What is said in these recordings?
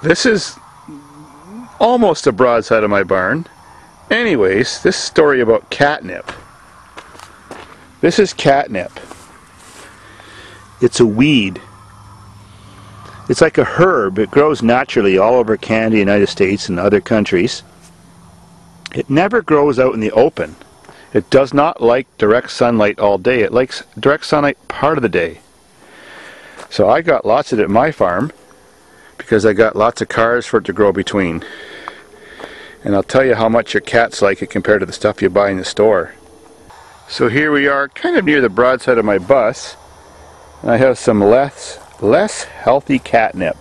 This is almost the broadside of my barn. Anyways, this story about catnip. This is catnip. It's a weed. It's like a herb. It grows naturally all over Canada, United States, and other countries. It never grows out in the open. It does not like direct sunlight all day. It likes direct sunlight part of the day. So I got lots of it at my farm because I got lots of cars for it to grow between. And I'll tell you how much your cats like it compared to the stuff you buy in the store. So here we are, kind of near the broadside of my bus. And I have some less healthy catnip.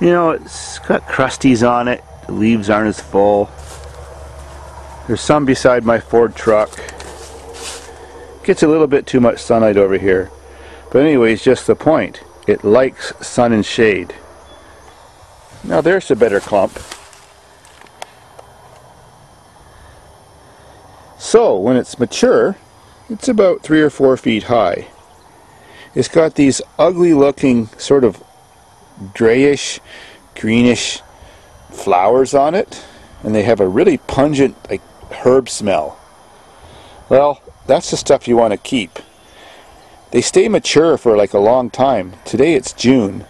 You know, it's got crusties on it. The leaves aren't as full. There's some beside my Ford truck. Gets a little bit too much sunlight over here. But anyways, just the point. It likes sun and shade. Now there's a better clump. So when it's mature, it's about 3 or 4 feet high. It's got these ugly looking sort of grayish, greenish flowers on it. And they have a really pungent, like, herb smell. Well, that's the stuff you want to keep. They stay mature for like a long time. Today it's June,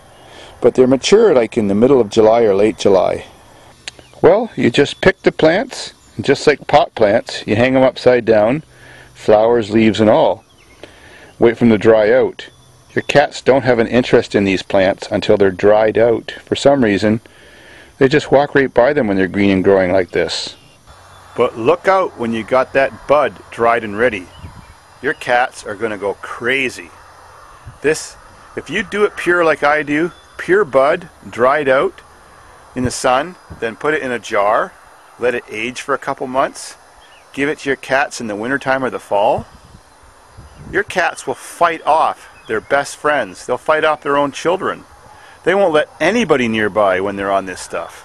but they're mature like in the middle of July or late July. Well, you just pick the plants, and just like pot plants, you hang them upside down, flowers, leaves and all. Wait for them to dry out. Your cats don't have an interest in these plants until they're dried out. For some reason, they just walk right by them when they're green and growing like this. But look out when you got that bud dried and ready. Your cats are going to go crazy. This, if you do it pure like I do, pure bud, dried out in the sun, then put it in a jar, let it age for a couple months, give it to your cats in the wintertime or the fall. Your cats will fight off their best friends. They'll fight off their own children. They won't let anybody nearby when they're on this stuff.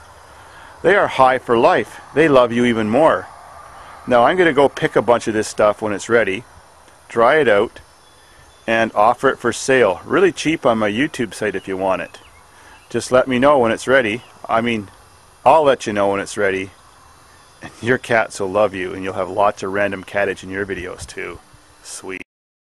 They are high for life. They love you even more. Now I'm going to go pick a bunch of this stuff when it's ready, dry it out, and offer it for sale. Really cheap on my YouTube site if you want it. Just let me know when it's ready. I mean, I'll let you know when it's ready. Your cats will love you, and you'll have lots of random cattage in your videos too. Sweet.